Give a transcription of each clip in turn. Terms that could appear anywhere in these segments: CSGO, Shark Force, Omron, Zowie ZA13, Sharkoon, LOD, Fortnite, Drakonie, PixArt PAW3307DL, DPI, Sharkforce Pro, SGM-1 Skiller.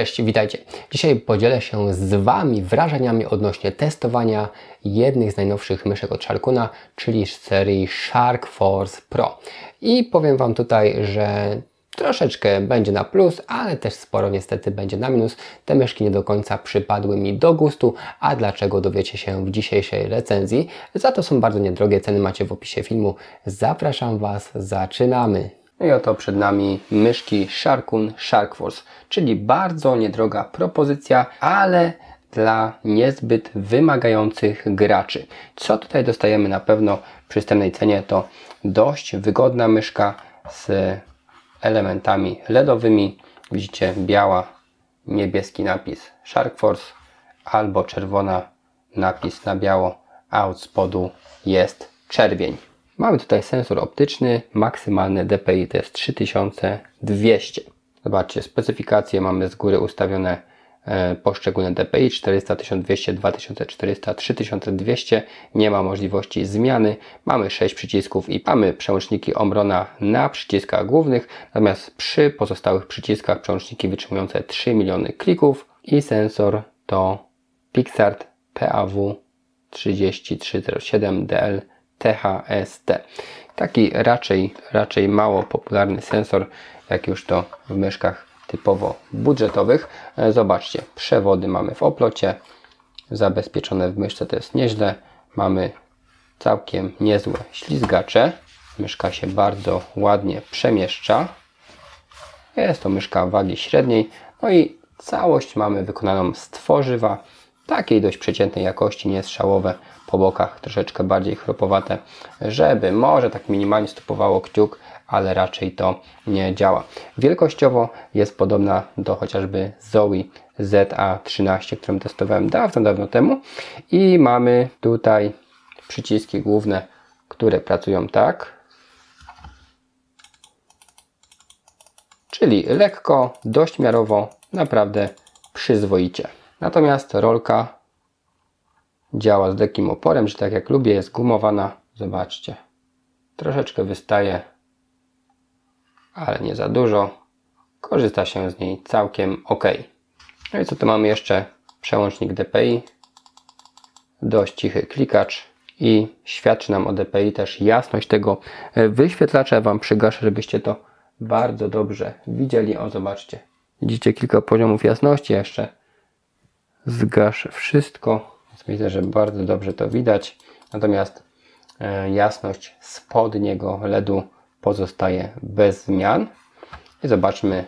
Cześć, witajcie. Dzisiaj podzielę się z Wami wrażeniami odnośnie testowania jednych z najnowszych myszek od Sharkoona, czyli serii Sharkforce Pro. I powiem Wam tutaj, że troszeczkę będzie na plus, ale też sporo niestety będzie na minus. Te myszki nie do końca przypadły mi do gustu, a dlaczego dowiecie się w dzisiejszej recenzji. Za to są bardzo niedrogie, ceny macie w opisie filmu. Zapraszam Was, zaczynamy! I oto przed nami myszki Sharkoon Sharkforce, czyli bardzo niedroga propozycja, ale dla niezbyt wymagających graczy. Co tutaj dostajemy na pewno w przystępnej cenie, to dość wygodna myszka z elementami LEDowymi. Widzicie, biała, niebieski napis Sharkforce albo czerwona, napis na biało, a od spodu jest czerwień. Mamy tutaj sensor optyczny, maksymalne DPI to jest 3200. Zobaczcie, specyfikacje mamy z góry ustawione poszczególne DPI 400, 1200, 2400, 3200. Nie ma możliwości zmiany. Mamy 6 przycisków i mamy przełączniki Omrona na przyciskach głównych, natomiast przy pozostałych przyciskach przełączniki wytrzymujące 3 miliony klików i sensor to PixArt PAW3307DL. THST. Taki raczej mało popularny sensor, jak już to w myszkach typowo budżetowych. Zobaczcie, przewody mamy w oplocie, zabezpieczone w myszce to jest nieźle. Mamy całkiem niezłe ślizgacze. Myszka się bardzo ładnie przemieszcza. Jest to myszka wagi średniej. No i całość mamy wykonaną z tworzywa, takiej dość przeciętnej jakości, niestrzałowe, po bokach troszeczkę bardziej chropowate, żeby może tak minimalnie stopowało kciuk, ale raczej to nie działa. Wielkościowo jest podobna do chociażby Zowie ZA13, którą testowałem dawno temu. I mamy tutaj przyciski główne, które pracują tak, czyli lekko, dość miarowo, naprawdę przyzwoicie. Natomiast rolka działa z lekkim oporem, że tak jak lubię, jest gumowana. Zobaczcie, troszeczkę wystaje, ale nie za dużo. Korzysta się z niej całkiem ok. No i co tu mamy jeszcze? Przełącznik DPI, dość cichy klikacz i świadczy nam o DPI też jasność tego wyświetlacza. Wam przygaszę, żebyście to bardzo dobrze widzieli. O, zobaczcie, widzicie kilka poziomów jasności jeszcze. Zgaszę wszystko, więc widzę, że bardzo dobrze to widać, natomiast jasność spodniego LEDu pozostaje bez zmian. I zobaczmy,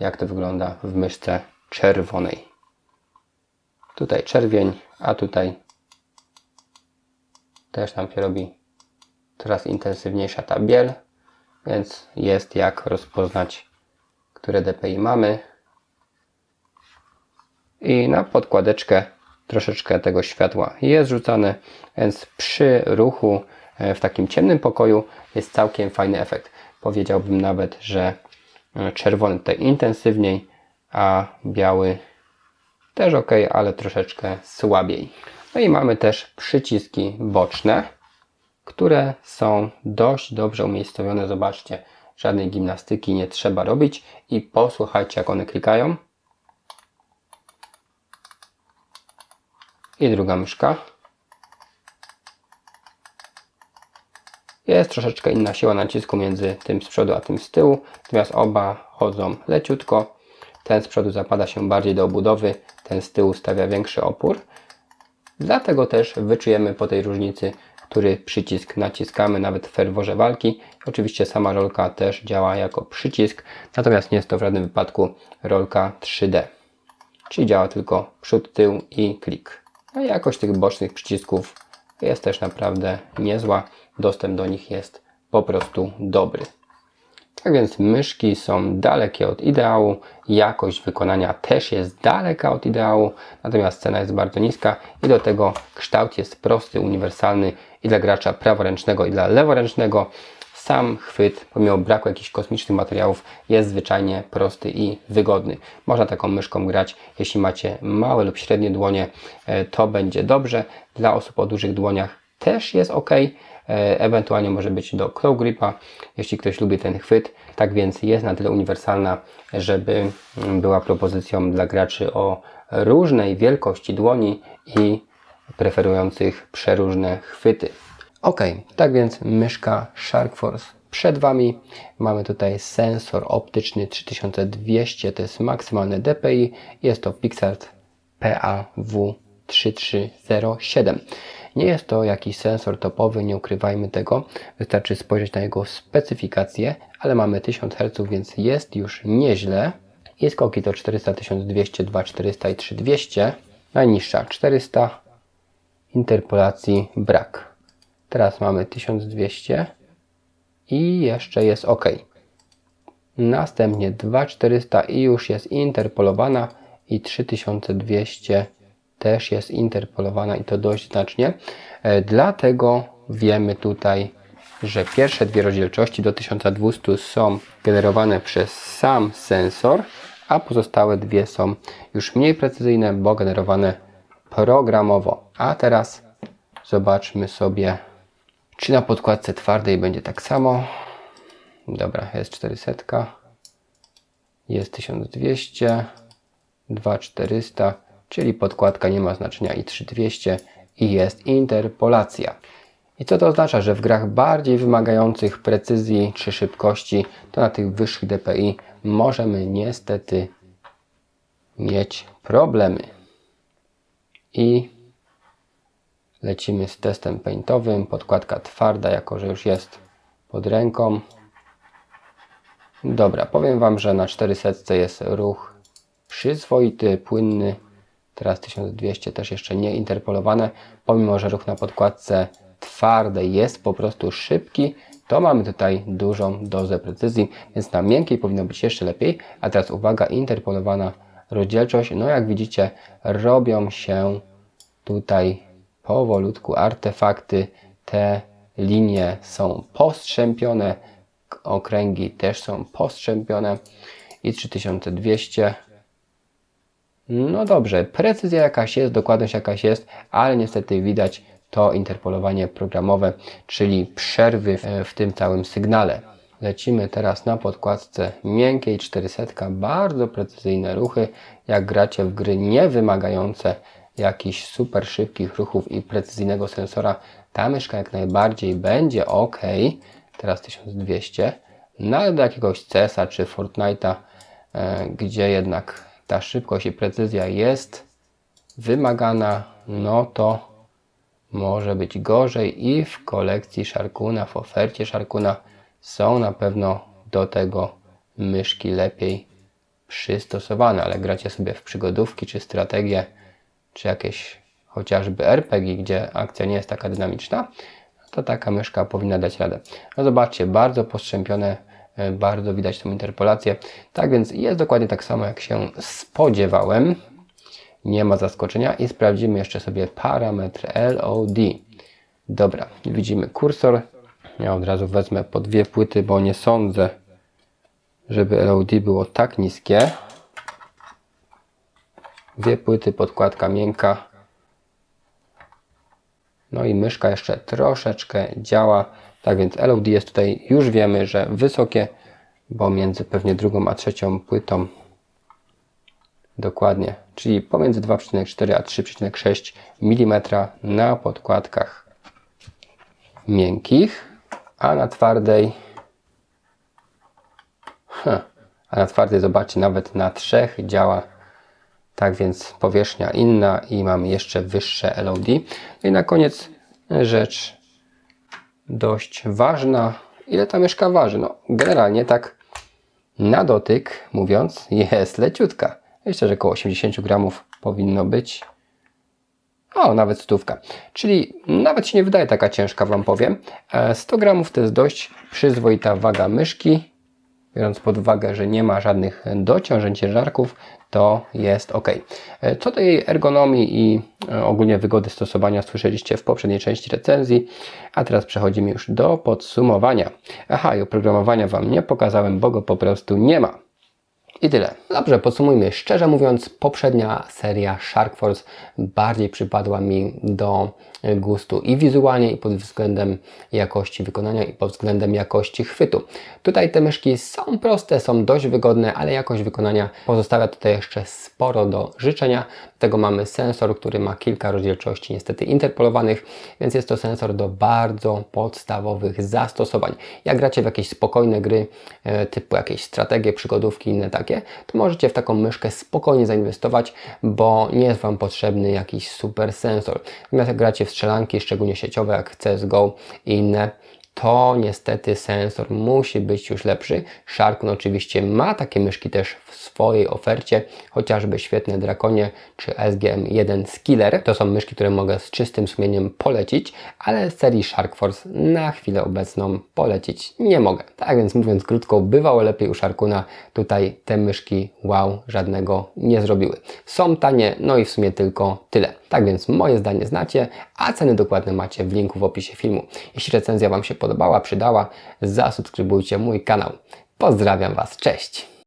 jak to wygląda w myszce czerwonej. Tutaj czerwień, a tutaj też nam się robi coraz intensywniejsza ta biel, więc jest jak rozpoznać, które DPI mamy. I na podkładeczkę troszeczkę tego światła jest rzucane, więc przy ruchu w takim ciemnym pokoju jest całkiem fajny efekt. Powiedziałbym nawet, że czerwony tutaj intensywniej, a biały też ok, ale troszeczkę słabiej. No i mamy też przyciski boczne, które są dość dobrze umiejscowione. Zobaczcie, żadnej gimnastyki nie trzeba robić i posłuchajcie, jak one klikają. I druga myszka. Jest troszeczkę inna siła nacisku między tym z przodu a tym z tyłu, natomiast oba chodzą leciutko. Ten z przodu zapada się bardziej do obudowy, ten z tyłu stawia większy opór. Dlatego też wyczujemy po tej różnicy, który przycisk naciskamy, nawet w ferworze walki. Oczywiście sama rolka też działa jako przycisk, natomiast nie jest to w żadnym wypadku rolka 3D. Czyli działa tylko przód, tył i klik. A jakość tych bocznych przycisków jest też naprawdę niezła. Dostęp do nich jest po prostu dobry. Tak więc myszki są dalekie od ideału. Jakość wykonania też jest daleka od ideału. Natomiast cena jest bardzo niska i do tego kształt jest prosty, uniwersalny i dla gracza praworęcznego, i dla leworęcznego. Sam chwyt, pomimo braku jakichś kosmicznych materiałów, jest zwyczajnie prosty i wygodny. Można taką myszką grać, jeśli macie małe lub średnie dłonie, to będzie dobrze. Dla osób o dużych dłoniach też jest ok. Ewentualnie może być do crow gripa, jeśli ktoś lubi ten chwyt. Tak więc jest na tyle uniwersalna, żeby była propozycją dla graczy o różnej wielkości dłoni i preferujących przeróżne chwyty. Ok, tak więc myszka Sharkforce przed Wami. Mamy tutaj sensor optyczny 3200, to jest maksymalne DPI. Jest to PixArt PAW3307. Nie jest to jakiś sensor topowy, nie ukrywajmy tego. Wystarczy spojrzeć na jego specyfikację, ale mamy 1000 Hz, więc jest już nieźle. I skoki to 400, 1200, 2400 i 3200. Najniższa 400. Interpolacji brak. Teraz mamy 1200 i jeszcze jest OK. Następnie 2400 i już jest interpolowana i 3200 też jest interpolowana i to dość znacznie. Dlatego wiemy tutaj, że pierwsze dwie rozdzielczości do 1200 są generowane przez sam sensor, a pozostałe dwie są już mniej precyzyjne, bo generowane programowo. A teraz zobaczmy sobie, czy na podkładce twardej będzie tak samo. Dobra, jest 400, jest 1200, 2400, czyli podkładka nie ma znaczenia i 3200 i jest interpolacja. I co to oznacza, że w grach bardziej wymagających precyzji czy szybkości, to na tych wyższych DPI możemy niestety mieć problemy. I lecimy z testem paintowym, podkładka twarda, jako że już jest pod ręką. Dobra, powiem Wam, że na 400 jest ruch przyzwoity, płynny. Teraz 1200 też jeszcze nie interpolowane, pomimo że ruch na podkładce twardej jest po prostu szybki, to mamy tutaj dużą dozę precyzji, więc na miękkiej powinno być jeszcze lepiej. A teraz uwaga, interpolowana rozdzielczość, no jak widzicie, robią się tutaj powolutku artefakty, te linie są postrzępione, okręgi też są postrzępione i 3200. No dobrze, precyzja jakaś jest, dokładność jakaś jest, ale niestety widać to interpolowanie programowe, czyli przerwy w tym całym sygnale. Lecimy teraz na podkładce miękkiej 400, bardzo precyzyjne ruchy. Jak gracie w gry nie wymagające jakichś super szybkich ruchów i precyzyjnego sensora, ta myszka jak najbardziej będzie ok. Teraz 1200, no ale do jakiegoś CS-a czy Fortnite'a, gdzie jednak ta szybkość i precyzja jest wymagana, no to może być gorzej i w kolekcji Sharkoona, w ofercie Sharkoona są na pewno do tego myszki lepiej przystosowane, ale gracie sobie w przygodówki czy strategie, czy jakieś chociażby RPG, gdzie akcja nie jest taka dynamiczna, to taka myszka powinna dać radę. No zobaczcie, bardzo postrzępione, bardzo widać tą interpolację. Tak więc jest dokładnie tak samo, jak się spodziewałem. Nie ma zaskoczenia i sprawdzimy jeszcze sobie parametr LOD. Dobra, widzimy kursor. Ja od razu wezmę po dwie płyty, bo nie sądzę, żeby LOD było tak niskie. Dwie płyty, podkładka miękka. No i myszka jeszcze troszeczkę działa. Tak więc LOD jest tutaj, już wiemy, że wysokie, bo między pewnie drugą a trzecią płytą. Dokładnie, czyli pomiędzy 2,4 a 3,6 mm na podkładkach miękkich, a na twardej, zobaczcie, nawet na 3 działa. Tak więc powierzchnia inna i mamy jeszcze wyższe LOD. No i na koniec rzecz dość ważna. Ile ta myszka waży? No generalnie tak na dotyk mówiąc jest leciutka. Myślę, że około 80 gramów powinno być. O, nawet stówka. Czyli nawet się nie wydaje taka ciężka, Wam powiem. 100 gramów to jest dość przyzwoita waga myszki. Biorąc pod uwagę, że nie ma żadnych dociążeń, ciężarków, to jest ok. Co do jej ergonomii i ogólnie wygody stosowania słyszeliście w poprzedniej części recenzji, a teraz przechodzimy już do podsumowania. Aha, i oprogramowania Wam nie pokazałem, bo go po prostu nie ma. I tyle. Dobrze, podsumujmy. Szczerze mówiąc, poprzednia seria Shark Force bardziej przypadła mi do gustu i wizualnie, i pod względem jakości wykonania, i pod względem jakości chwytu. Tutaj te myszki są proste, są dość wygodne, ale jakość wykonania pozostawia tutaj jeszcze sporo do życzenia. Do tego mamy sensor, który ma kilka rozdzielczości niestety interpolowanych, więc jest to sensor do bardzo podstawowych zastosowań. Jak gracie w jakieś spokojne gry, typu jakieś strategie, przygodówki, inne takie, to możecie w taką myszkę spokojnie zainwestować, bo nie jest Wam potrzebny jakiś super sensor. Natomiast jak gracie w strzelanki, szczególnie sieciowe, jak CSGO i inne, to niestety sensor musi być już lepszy. Sharkoon oczywiście ma takie myszki też w swojej ofercie, chociażby świetne Drakonie czy SGM-1 Skiller. To są myszki, które mogę z czystym sumieniem polecić, ale serii Shark Force na chwilę obecną polecić nie mogę. Tak więc mówiąc krótko, bywało lepiej u Sharkoona. Tutaj te myszki wow, żadnego nie zrobiły. Są tanie, no i w sumie tylko tyle. Tak więc moje zdanie znacie, a ceny dokładne macie w linku w opisie filmu. Jeśli recenzja Wam się podobała, przydała, zasubskrybujcie mój kanał. Pozdrawiam Was, cześć!